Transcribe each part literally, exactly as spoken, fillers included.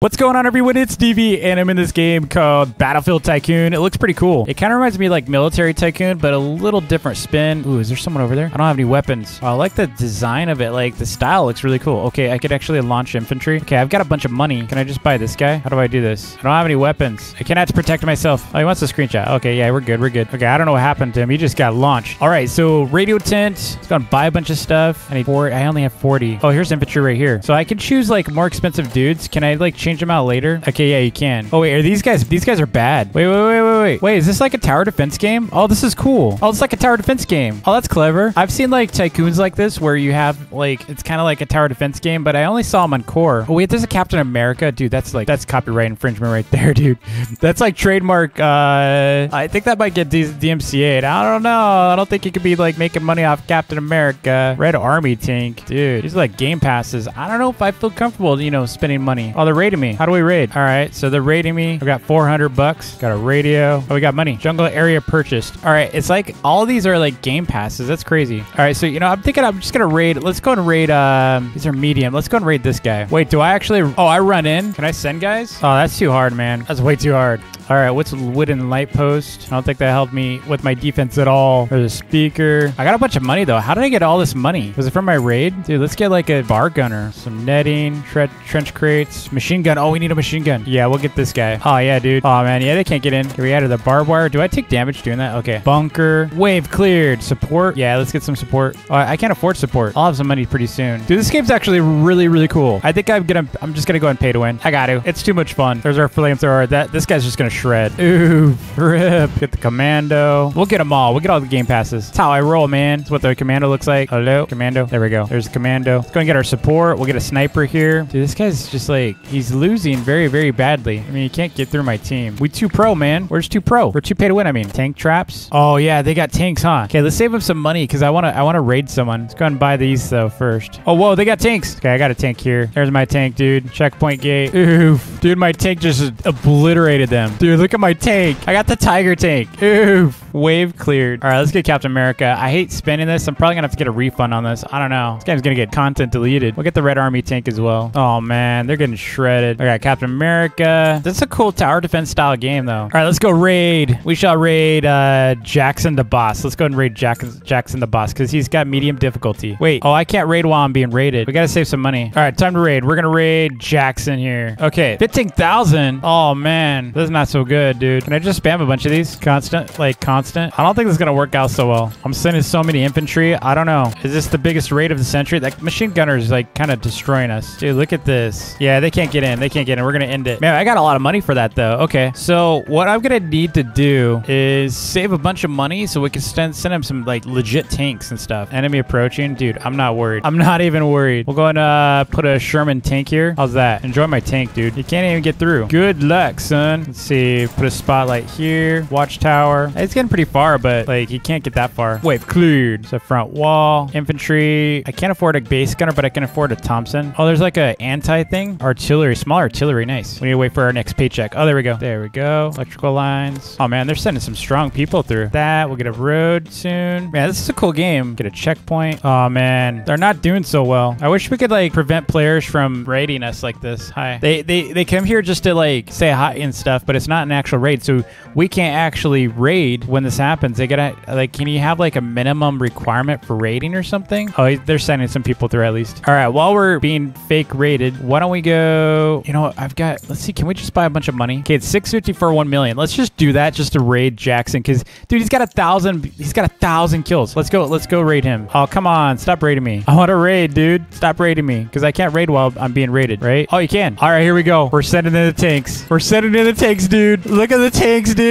What's going on, everyone? It's D V, and I'm in this game called Battlefield Tycoon. It looks pretty cool. It kind of reminds me of, like, Military Tycoon, but a little different spin. Ooh, is there someone over there? I don't have any weapons. Oh, I like the design of it. Like, the style looks really cool. Okay, I could actually launch infantry. Okay, I've got a bunch of money. Can I just buy this guy? How do I do this? I don't have any weapons. I cannot protect myself. Oh, he wants a screenshot. Okay, yeah, we're good. We're good. Okay, I don't know what happened to him. He just got launched. All right, so radio tent. Let's go and buy a bunch of stuff. I need four. I only have forty. Oh, here's infantry right here. So I could choose, like, more expensive dudes. Can I, like, choose change them out later? Okay, yeah, you can. Oh, wait, are these guys? These guys are bad. Wait, wait, wait, wait, wait. Wait, is this like a tower defense game? Oh, this is cool. Oh, it's like a tower defense game. Oh, that's clever. I've seen, like, tycoons like this where you have, like, it's kind of like a tower defense game, but I only saw them on core. Oh, wait, there's a Captain America. Dude, that's, like, that's copyright infringement right there, dude. That's, like, trademark. Uh, I think that might get D M C A'd. I don't know. I don't think you could be, like, making money off Captain America. Red Army tank. Dude, these are, like, game passes. I don't know if I feel comfortable, you know, spending money. Oh, the rating me. How do we raid? All right, so they're raiding me. I've got four hundred bucks. Got a radio. Oh, we got money. Jungle area purchased. All right, it's like all these are like game passes. That's crazy. All right, so, you know, I'm thinking I'm just gonna raid. Let's go and raid. Um, these are medium. Let's go and raid this guy. Wait, do I actually? Oh, I run in. Can I send guys? Oh, that's too hard, man. That's way too hard. All right, what's wooden light post? I don't think that helped me with my defense at all. There's a speaker. I got a bunch of money, though. How did I get all this money? Was it from my raid? Dude, let's get like a bar gunner. Some netting, tre trench crates, machine gun. Oh, we need a machine gun. Yeah, we'll get this guy. Oh, yeah, dude. Oh, man. Yeah, they can't get in. Can we add to the barbed wire? Do I take damage doing that? Okay. Bunker. Wave cleared. Support. Yeah, let's get some support. All right, I can't afford support. I'll have some money pretty soon. Dude, this game's actually really, really cool. I think I'm gonna, I'm just gonna go and pay to win. I got to. It's too much fun. There's our flamethrower. That, this guy's just gonna shred. Ooh, rip. Get the commando. We'll get them all. We'll get all the game passes. That's how I roll, man. That's what the commando looks like. Hello? Commando. There we go. There's the commando. Let's go and get our support. We'll get a sniper here. Dude, this guy's just like, he's losing very, very badly. I mean, you can't get through my team. We two pro, man. We're just two pro. We're two pay to win, I mean. Tank traps. Oh, yeah. They got tanks, huh? Okay, let's save up some money because I want to I want to raid someone. Let's go ahead and buy these, though, first. Oh, whoa. They got tanks. Okay, I got a tank here. There's my tank, dude. Checkpoint gate. Oof. Dude, my tank just obliterated them. Dude, look at my tank. I got the Tiger tank. Oof. Wave cleared. All right, let's get Captain America. I hate spending this. I'm probably going to have to get a refund on this. I don't know. This game's going to get content deleted. We'll get the Red Army tank as well. Oh, man. They're getting shredded. I got Captain America. This is a cool tower defense style game, though. All right, let's go raid. We shall raid uh, Jackson the Boss. Let's go ahead and raid Jack Jackson the Boss because he's got medium difficulty. Wait. Oh, I can't raid while I'm being raided. We got to save some money. All right, time to raid. We're going to raid Jackson here. Okay, fifteen thousand. Oh, man. This is not so good, dude. Can I just spam a bunch of these? Constant? Like, constant? I don't think this is going to work out so well. I'm sending so many infantry. I don't know. Is this the biggest raid of the century? That machine gunner is, like, kind of destroying us. Dude, look at this. Yeah, they can't get in. They can't get in. We're going to end it. Man, I got a lot of money for that, though. Okay. So, what I'm going to need to do is save a bunch of money so we can send, send him some, like, legit tanks and stuff. Enemy approaching? Dude, I'm not worried. I'm not even worried. We'll go and uh, put a Sherman tank here. How's that? Enjoy my tank, dude. You can't even get through. Good luck, son. Let's see. Put a spotlight here. Watchtower. It's getting pretty far, but like you can't get that far. Wave cleared. So front wall. Infantry. I can't afford a base gunner, but I can afford a Thompson. Oh, there's like a anti thing. Artillery. Small artillery. Nice. We need to wait for our next paycheck. Oh, there we go. There we go. Electrical lines. Oh man, they're sending some strong people through. That. We'll get a road soon. Man, this is a cool game. Get a checkpoint. Oh man. They're not doing so well. I wish we could like prevent players from raiding us like this. Hi. They they, they come here just to like say hi and stuff, but it's not an actual raid, so we can't actually raid when this happens. They gotta like, can you have like a minimum requirement for raiding or something? Oh, they're sending some people through at least. All right, while we're being fake raided, why don't we go? You know what? I've got. Let's see. Can we just buy a bunch of money? Okay, it's six fifty for one million. Let's just do that just to raid Jackson, because dude, he's got a thousand. He's got a thousand kills. Let's go. Let's go raid him. Oh, come on! Stop raiding me. I want to raid, dude. Stop raiding me, because I can't raid while I'm being raided, right? Oh, you can. All right, here we go. We're sending in the tanks. We're sending in the tanks, dude. Look at the tanks, dude.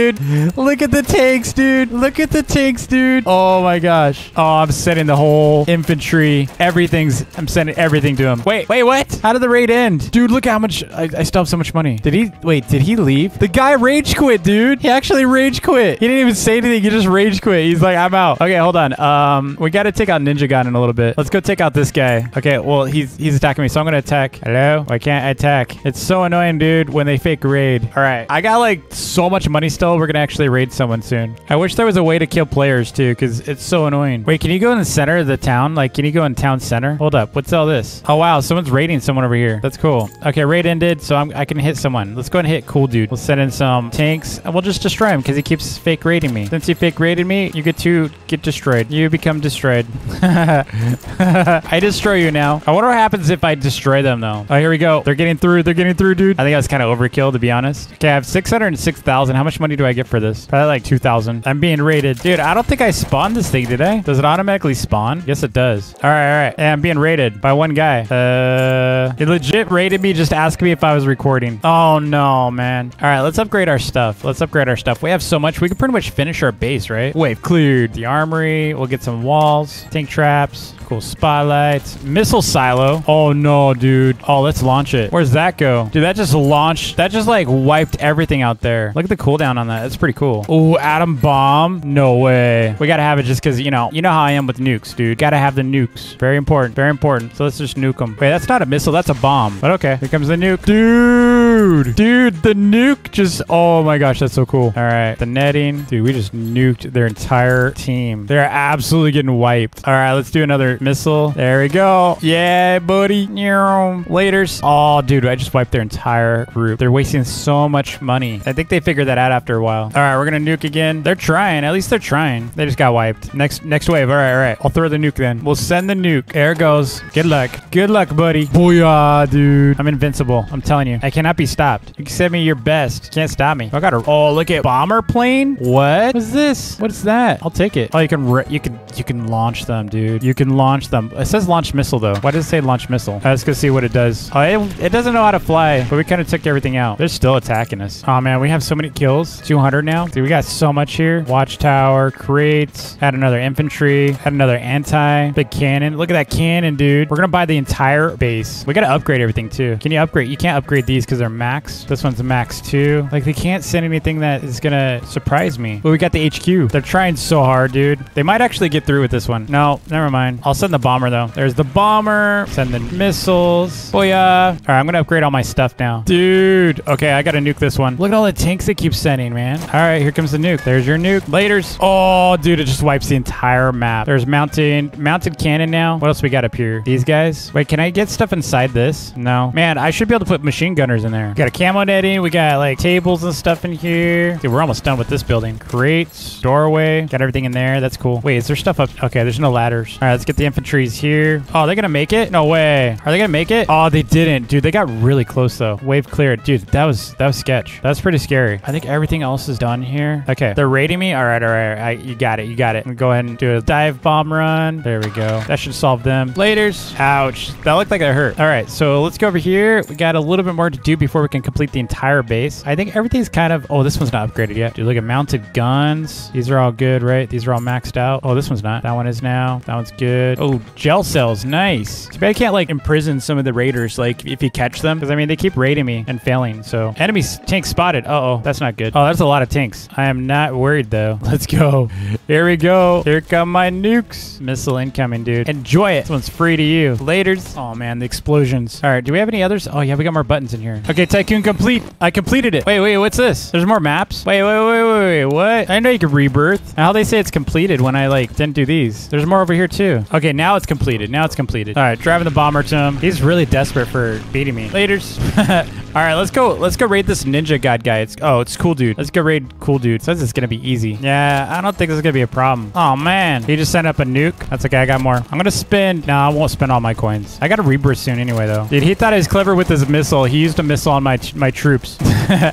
Look at the tanks, dude. Look at the tanks, dude. Oh my gosh. Oh, I'm sending the whole infantry. Everything's. I'm sending everything to him. Wait, wait, what? How did the raid end? Dude, look how much. I, I still have so much money. Did he? Wait, did he leave? The guy rage quit, dude. He actually rage quit. He didn't even say anything. He just rage quit. He's like, I'm out. Okay, hold on. Um, we got to take out NinjaGun in a little bit. Let's go take out this guy. Okay, well, he's he's attacking me, so I'm gonna attack. Hello? I can't attack. It's so annoying, dude, when they fake raid. All right, I got like so much money still. We're gonna actually raid someone soon. I wish there was a way to kill players too, because it's so annoying. Wait, can you go in the center of the town? Like, can you go in town center? Hold up. What's all this? Oh, wow. Someone's raiding someone over here. That's cool. Okay, raid ended, so I'm, I can hit someone. Let's go ahead and hit cool dude. We'll send in some tanks, and we'll just destroy him because he keeps fake raiding me. Since he fake raided me, you get to get destroyed. You become destroyed. I destroy you now. I wonder what happens if I destroy them, though. Oh, here we go. They're getting through. They're getting through, dude. I think I was kind of overkill, to be honest. Okay, I have six hundred six thousand. How much money do I get for this? Probably like two thousand. I'm being raided. Dude, I don't think I spawned this thing, did I? Does it automatically spawn? Yes, it does. All right, all right. And I'm being raided by one guy. Uh, It legit raided me, just asking me if I was recording. Oh, no, man. All right, let's upgrade our stuff. Let's upgrade our stuff. We have so much. We can pretty much finish our base, right? Wave cleared. The armory. We'll get some walls. Tank traps. Cool spotlights. Missile silo. Oh, no, dude. Oh, let's launch it. Where's that go? Dude, that just launched. That just, like, wiped everything out there. Look at the cooldown on that. That's pretty cool. Oh, atom bomb. No way. We got to have it just because, you know, you know how I am with nukes, dude. Got to have the nukes. Very important. Very important. So let's just nuke them. Wait, that's not a missile. That's a bomb. But okay. Here comes the nuke. Dude. Dude, the nuke just... Oh, my gosh. That's so cool. All right. The netting. Dude, we just nuked their entire team. They're absolutely getting wiped. All right. Let's do another missile. There we go. Yeah, buddy. Laters. Oh, dude, I just wiped their entire group. They're wasting so much money. I think they figured that out after a while. All right, we're going to nuke again. They're trying. At least they're trying. They just got wiped. Next next wave. All right, all right. I'll throw the nuke then. We'll send the nuke. There it goes. Good luck. Good luck, buddy. Booyah, dude. I'm invincible. I'm telling you. I cannot be stopped. You can send me your best. You can't stop me. I got a... Oh, look at bomber plane. What? What's this? What's that? I'll take it. Oh, you can... You can, you can launch them, dude. You can launch them. It says launch missile, though. Why does it say launch missile? Let's go see what it does. Oh, it, it doesn't know how to fly, but we kind of took everything out. They're still attacking us. Oh, man. We have so many kills. two hundred now. Dude, we got so much here. Watchtower, crates. Add another infantry. Add another anti. Big cannon. Look at that cannon, dude. We're going to buy the entire base. We got to upgrade everything, too. Can you upgrade? You can't upgrade these because they're max. This one's max, too. Like, they can't send anything that is going to surprise me. But we got the H Q. They're trying so hard, dude. They might actually get through with this one. No, never mind. I'll send the bomber, though. There's the bomber. Send the missiles. Booyah. All right, I'm going to upgrade all my stuff now. Dude. Okay, I got to nuke this one. Look at all the tanks they keep sending, man. All right, here comes the nuke. There's your nuke. Laters. Oh, dude, it just wipes the entire map. There's mountain, mounted cannon now. What else we got up here? These guys. Wait, can I get stuff inside this? No. Man, I should be able to put machine gunners in there. We got a camo netting. We got, like, tables and stuff in here. Dude, we're almost done with this building. Crates. Doorway. Got everything in there. That's cool. Wait, is there stuff up? Okay, there's no ladders. All right, let's get the infantry's here. Oh, they're gonna make it? No way. Are they gonna make it? Oh, they didn't. Dude, they got really close though. Wave cleared. Dude, that was that was sketch. That's pretty scary. I think everything else is done here. Okay. They're raiding me. All right, all right. All right. You got it. You got it. I'm gonna go ahead and do a dive bomb run. There we go. That should solve them. Laters. Ouch. That looked like it hurt. All right, so let's go over here. We got a little bit more to do before we can complete the entire base. I think everything's kind of... Oh, this one's not upgraded yet. Dude, look at mounted guns. These are all good, right? These are all maxed out. Oh, this one's not. That one is now. That one's good. Oh, gel cells. Nice. Too bad I can't, like, imprison some of the raiders, like, if you catch them. Because, I mean, they keep raiding me and failing, so... Enemy tank spotted. Uh-oh. That's not good. Oh, that's a lot of tanks. I am not worried, though. Let's go. Here we go. Here come my nukes. Missile incoming, dude. Enjoy it. This one's free to you. Laters. Oh, man. The explosions. All right. Do we have any others? Oh, yeah. We got more buttons in here. Okay. Tycoon complete. I completed it. Wait, wait. What's this? There's more maps? Wait, wait, wait, wait, wait. What? I know you can rebirth. How they say it's completed when I, like, didn't do these. There's more over here, too. Okay. Now it's completed. Now it's completed. All right. Driving the bomber to him. He's really desperate for beating me. Laters. All right. Let's go. Let's go raid this ninja god guy. It's, oh, it's cool, dude. Let's go raid cool, dude. Says it's going to be easy. Yeah. I don't think this is going to be a problem. Oh, man. He just sent up a nuke. That's okay. I got more. I'm going to spend... No, I won't spend all my coins. I got to rebirth soon anyway, though. Dude, he thought he was clever with his missile. He used a missile on my my troops.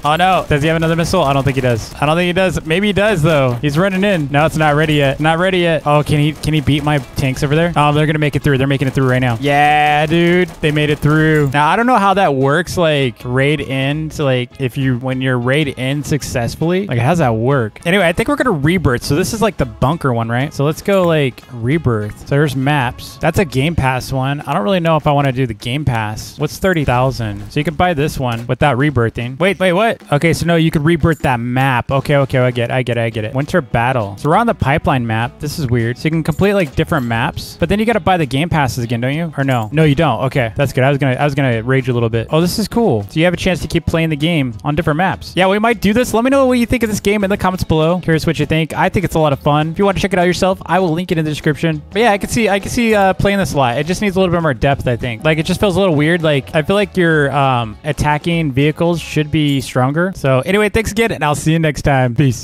Oh, no. Does he have another missile? I don't think he does. I don't think he does. Maybe he does, though. He's running in. No, it's not ready yet. Not ready yet. Oh, can he can he beat my tanks over there? Oh, they're going to make it through. They're making it through right now. Yeah, dude. They made it through. Now, I don't know how that works, like, raid in. To, like, if you... When you're raid in successfully, like, how's that work? Anyway, I think we're going to rebirth. So this is, like, the bunker one, right? So let's go, like, rebirth. So there's maps. That's a Game Pass one. I don't really know if I want to do the Game Pass. What's thirty thousand? So you can buy this one. without rebirthing. Wait, wait, what? Okay, so no, you could rebirth that map. Okay, okay, I get it, I get it, I get it. Winter Battle. So we're on the pipeline map. This is weird. So you can complete like different maps, but then you got to buy the game passes again, don't you? Or no? No, you don't. Okay, that's good. I was gonna, I was gonna rage a little bit. Oh, this is cool. So you have a chance to keep playing the game on different maps. Yeah, we might do this. Let me know what you think of this game in the comments below. Curious what you think. I think it's a lot of fun. If you want to check it out yourself, I will link it in the description. But yeah, I can see, I can see uh, playing this a lot. It just needs a little bit more depth, I think. Like it just feels a little weird. Like I feel like your um, attacking vehicles should be stronger. So anyway, thanks again, and I'll see you next time. Peace.